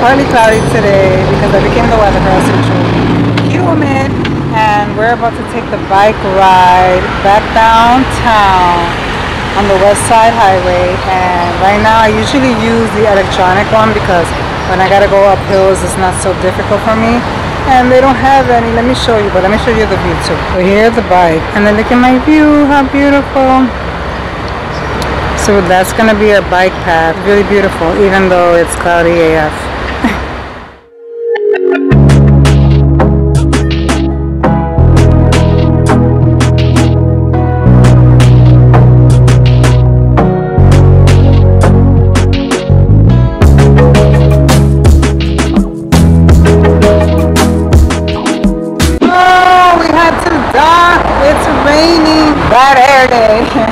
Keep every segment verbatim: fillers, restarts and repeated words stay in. partly cloudy today because I became the weather girl since humid, and we're about to take the bike ride back downtown on the West Side Highway. And right now I usually use the electronic one because when I gotta go up hills it's not so difficult for me, and they don't have any. Let me show you, but let me show you the view too. So here's the bike, and then look at my view, how beautiful. So that's gonna be a bike path, really beautiful, even though it's cloudy A F.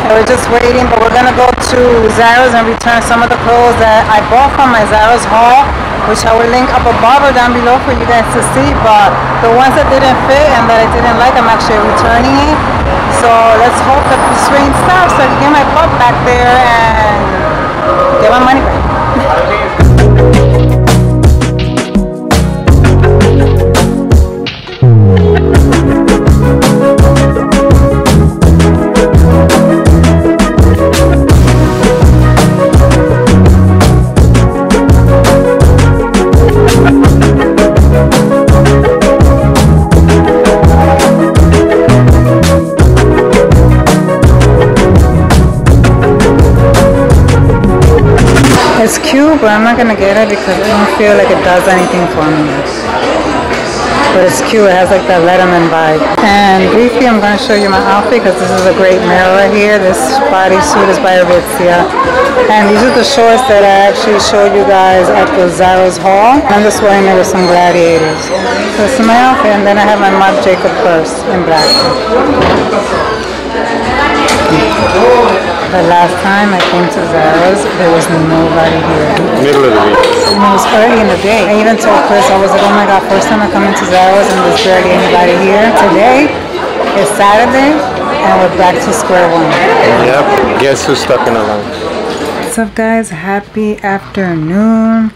We're just waiting, but we're gonna go to Zara's and return some of the clothes that I bought from my Zara's haul, which I will link up above or down below for you guys to see. But the ones that didn't fit and that I didn't like, I'm actually returning it. So let's hope that this rain stops so I can get my butt back there and get my money back. It's cute, but I'm not going to get it because I don't feel like it does anything for me. But it's cute. It has like that Letterman vibe. And briefly, I'm going to show you my outfit because this is a great mirror here. This bodysuit is by Aritzia. And these are the shorts that I actually showed you guys at the Zara's haul. I'm just wearing it with some gladiators. So this is my outfit. And then I have my Marc Jacobs purse in black. The last time I came to Zara's, there was nobody here. Middle of the week. It was early in the day. I even told Chris, I was like, oh my God, first time I come into Zara's and there's barely anybody here. Today is Saturday and we're back to square one. Yep, guess who's stuck in a line. What's up guys, happy afternoon.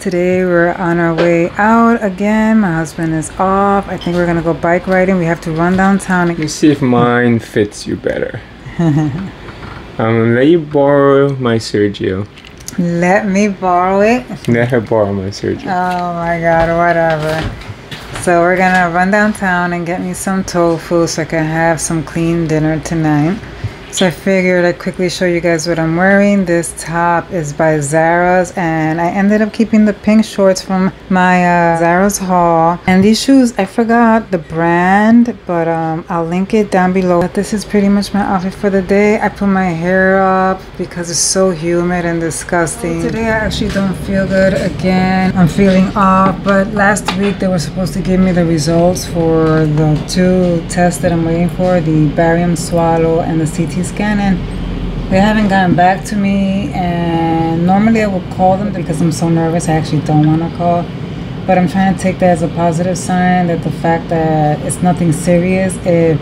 Today we're on our way out again. My husband is off. I think we're gonna go bike riding. We have to run downtown. You see if mine fits you better. I'm gonna let you borrow my Sergio. Let me borrow it? Let her borrow my Sergio. Oh my God, whatever. So we're gonna run downtown and get me some tofu so I can have some clean dinner tonight. So I figured I'd quickly show you guys what I'm wearing. This top is by Zara's, and I ended up keeping the pink shorts from my uh, Zara's haul. And these shoes, I forgot the brand, but um, I'll link it down below. But this is pretty much my outfit for the day. I put my hair up because it's so humid and disgusting. So today I actually don't feel good again. I'm feeling off, but last week they were supposed to give me the results for the two tests that I'm waiting for, the barium swallow and the C T scanning. They haven't gotten back to me, and normally I would call them because I'm so nervous. I actually don't want to call, but I'm trying to take that as a positive sign, that the fact that it's nothing serious if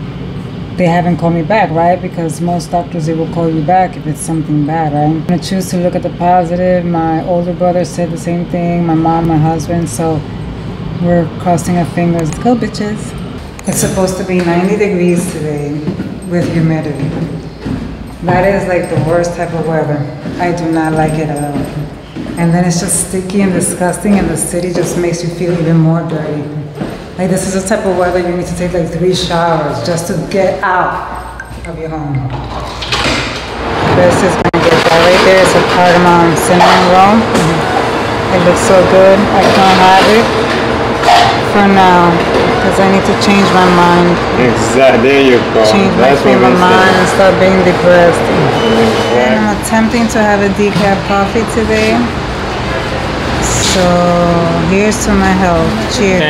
they haven't called me back, right? Because most doctors, they will call you back if it's something bad, right? I'm gonna choose to look at the positive. My older brother said the same thing, my mom, my husband, so we're crossing our fingers. Go bitches. It's supposed to be ninety degrees today with humidity. That is like the worst type of weather. I do not like it at all. And then it's just sticky and disgusting, and the city just makes you feel even more dirty. Like, this is the type of weather you need to take like three showers just to get out of your home. This is gonna get that right there. It's a cardamom cinnamon roll. Mm-hmm. It looks so good. I can't have it for now, because I need to change my mind. Exactly, there you go. Change my frame of mind and start being depressed. Exactly. And I'm attempting to have a decaf coffee today. So here's to my health. Cheers.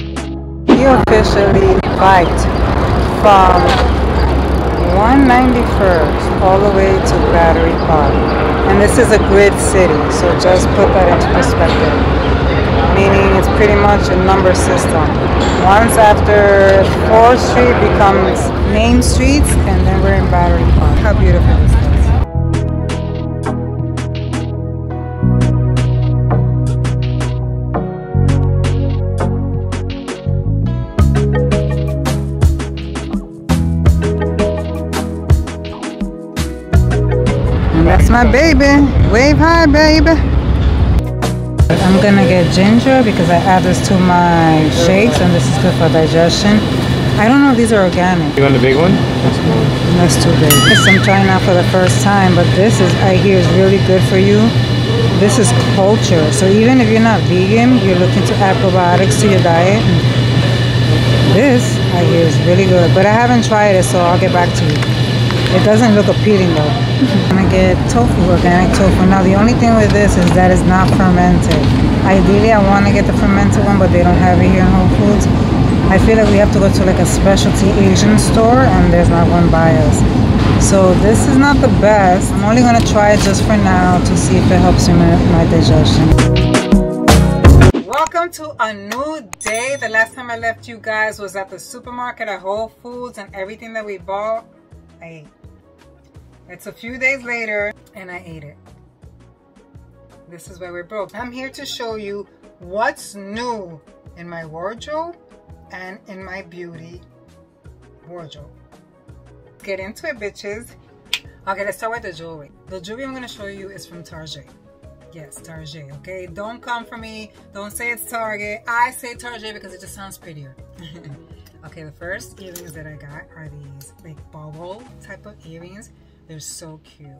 Thanks. He officially biked from one ninety-first all the way to Battery Park. And this is a grid city, so just put that into perspective. Meaning it's pretty much a number system. Once after fourth street becomes main streets, and then we're in Battery Park. How beautiful is this? That's my baby. Wave hi, baby. I'm gonna get ginger because I add this to my shakes and this is good for digestion. I don't know if these are organic. You want the big one? That's cool. That's too big. I'm trying out for the first time, but this is, I hear, is really good for you. This is culture. So even if you're not vegan, you're looking to add probiotics to your diet. This, I hear, is really good. But I haven't tried it, so I'll get back to you. It doesn't look appealing, though. I'm gonna get tofu, organic tofu. Now, the only thing with this is that it's not fermented. Ideally, I want to get the fermented one, but they don't have it here in Whole Foods. I feel like we have to go to like a specialty Asian store, and there's not one by us. So this is not the best. I'm only gonna try it just for now to see if it helps with my digestion. Welcome to a new day. The last time I left you guys was at the supermarket at Whole Foods, and everything that we bought, I ate. It's a few days later and I ate it. This is where we're broke. I'm here to show you what's new in my wardrobe and in my beauty wardrobe. Get into it, bitches. Okay, let's start with the jewelry. The jewelry I'm gonna show you is from Target. Yes, Target, okay? Don't come for me. Don't say it's Target. I say Target because it just sounds prettier. Okay, the first earrings that I got are these like bubble type of earrings. They're so cute.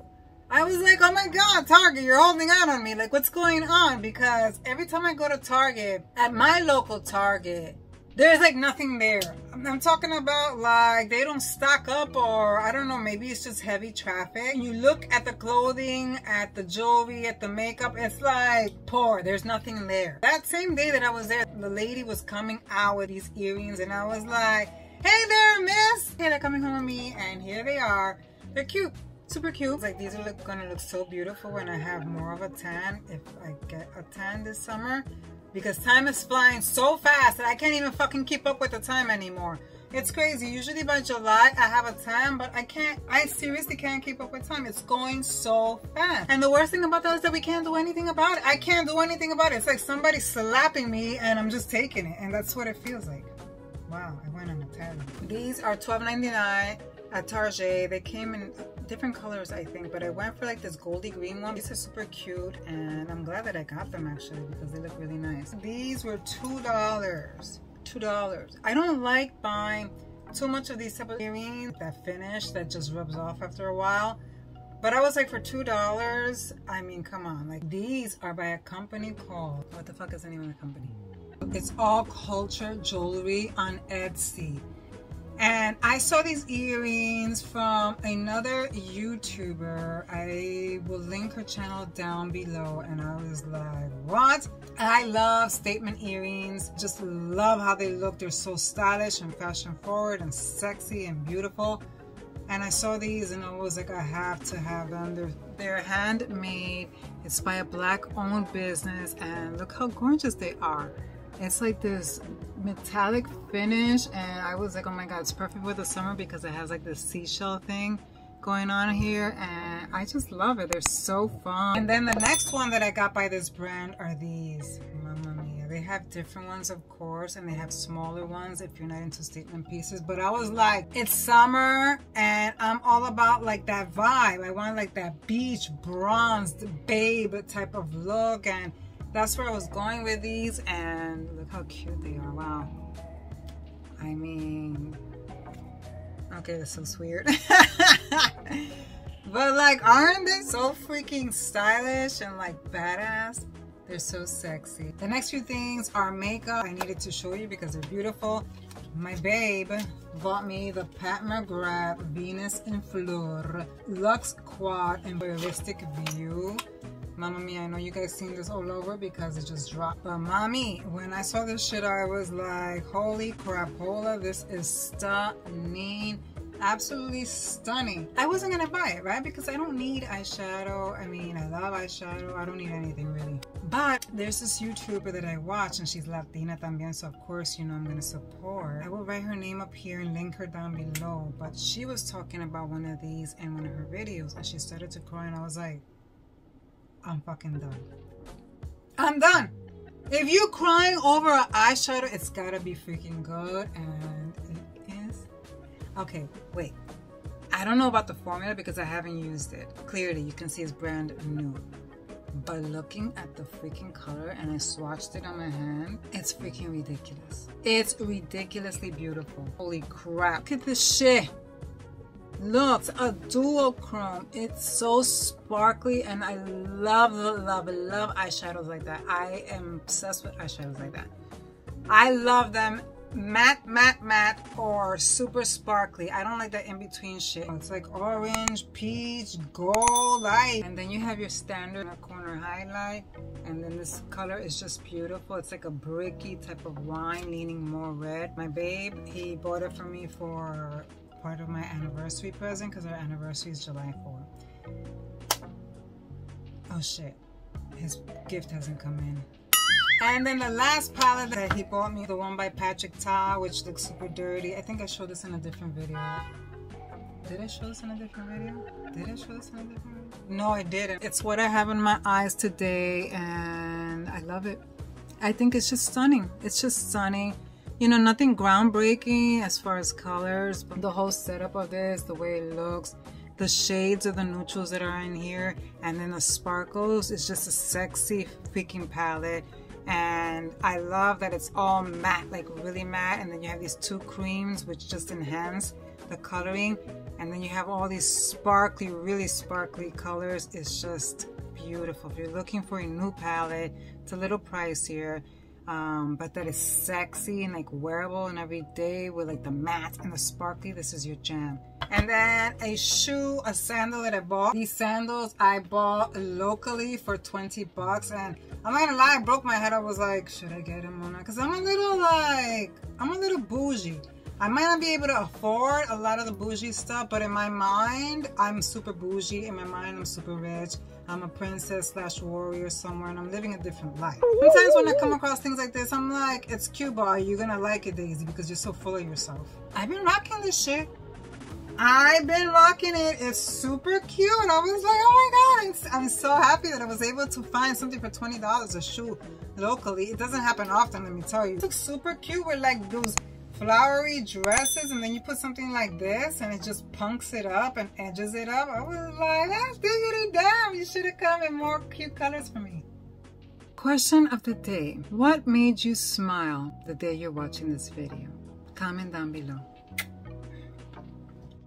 I was like, oh my God, Target, you're holding out on me. Like, what's going on? Because every time I go to Target, at my local Target, there's like nothing there. I'm, I'm talking about like they don't stock up, or I don't know, maybe it's just heavy traffic. You look at the clothing, at the jewelry, at the makeup, it's like poor, there's nothing there. That same day that I was there, the lady was coming out with these earrings and I was like, hey there, miss. Hey, they're coming home with me, and here they are. They're cute, super cute. Like, these are look, gonna look so beautiful when I have more of a tan, if I get a tan this summer. Because time is flying so fast that I can't even fucking keep up with the time anymore. It's crazy. Usually by July, I have a time, but I can't, I seriously can't keep up with time. It's going so fast. And the worst thing about that is that we can't do anything about it. I can't do anything about it. It's like somebody slapping me and I'm just taking it. And that's what it feels like. Wow, I went on a tangent. These are twelve ninety-nine at Target. They came in different colors, I think, but I went for like this goldy green one. These are super cute and I'm glad that I got them actually because they look really nice. These were two dollars. two dollars. I don't like buying too much of these type of earrings, that finish that just rubs off after a while. But I was like, for two dollars, I mean, come on. Like, these are by a company called, what the fuck is the name of the company? It's All Culture Jewelry on Etsy. And I saw these earrings from another YouTuber. I will link her channel down below, and I was like, what? I love statement earrings. Just love how they look. They're so stylish and fashion forward and sexy and beautiful. And I saw these and I was like, I have to have them. They're, they're handmade. It's by a black-owned business, and look how gorgeous they are. It's like this metallic finish, and I was like, oh my God, it's perfect for the summer because it has like this seashell thing going on here, and I just love it. They're so fun. And then the next one that I got by this brand are these. Mamma mia. They have different ones, of course, and they have smaller ones if you're not into statement pieces. But I was like, it's summer and I'm all about like that vibe. I want like that beach bronzed babe type of look, and that's where I was going with these, and look how cute they are. Wow. I mean, okay, this looks weird. But like, aren't they so freaking stylish and like badass? They're so sexy. The next few things are makeup. I needed to show you because they're beautiful. My babe bought me the Pat McGrath Venus in Fleur Luxe Quad and Realistic View. Mamma mia, I know you guys seen this all over because it just dropped. But mommy, when I saw this shit, I was like, holy crapola, this is stunning. Absolutely stunning. I wasn't gonna buy it, right? Because I don't need eyeshadow. I mean, I love eyeshadow. I don't need anything really. But there's this YouTuber that I watch, and she's Latina también, so of course, you know, I'm gonna support. I will write her name up here and link her down below. But she was talking about one of these in one of her videos, and she started to cry, and I was like, I'm fucking done. I'm done. If you're crying over an eyeshadow, it's gotta be freaking good, and it is. Okay, wait. I don't know about the formula because I haven't used it. Clearly, you can see it's brand new. But looking at the freaking color, and I swatched it on my hand, it's freaking ridiculous. It's ridiculously beautiful. Holy crap. Look at this shit. Look, it's a duochrome. It's so sparkly, and I love, love, love eyeshadows like that. I am obsessed with eyeshadows like that. I love them matte, matte, matte, or super sparkly. I don't like that in between shit. It's like orange, peach, gold, light. And then you have your standard corner highlight, and then this color is just beautiful. It's like a bricky type of wine, leaning more red. My babe, he bought it for me for part of my anniversary present, because our anniversary is July fourth. Oh shit, his gift hasn't come in. And then the last palette that he bought me, the one by Patrick Ta, which looks super dirty. I think I showed this in a different video. Did I show this in a different video? Did I show this in a different video? No, I didn't. It's what I have in my eyes today, and I love it. I think it's just stunning. It's just stunning. You know, nothing groundbreaking as far as colors, but the whole setup of this, the way it looks, the shades of the neutrals that are in here, and then the sparkles. It's just a sexy freaking palette. And I love that it's all matte, like really matte, and then you have these two creams which just enhance the coloring, and then you have all these sparkly, really sparkly colors. It's just beautiful. If you're looking for a new palette, it's a little pricier, um, but that is sexy and like wearable and everyday with like the matte and the sparkly, this is your jam. And then a shoe, a sandal that I bought. These sandals I bought locally for twenty bucks, and I'm not gonna lie, I broke my head. I was like, should I get them or not? Because I'm a little like, I'm a little bougie. I might not be able to afford a lot of the bougie stuff, but in my mind, I'm super bougie. In my mind, I'm super rich. I'm a princess slash warrior somewhere, and I'm living a different life. Sometimes when I come across things like this, I'm like, it's Cuba. Are you gonna like it, Daisy? Because you're so full of yourself. I've been rocking this shit. I've been rocking it. It's super cute. I was like, oh my god, I'm so happy that I was able to find something for twenty dollars a shoe locally. It doesn't happen often, let me tell you. It looks super cute with like those flowery dresses, and then you put something like this and it just punks it up and edges it up. I was like, that's diggity damn, you should have come in more cute colors for me. Question of the day: what made you smile the day you're watching this video? Comment down below.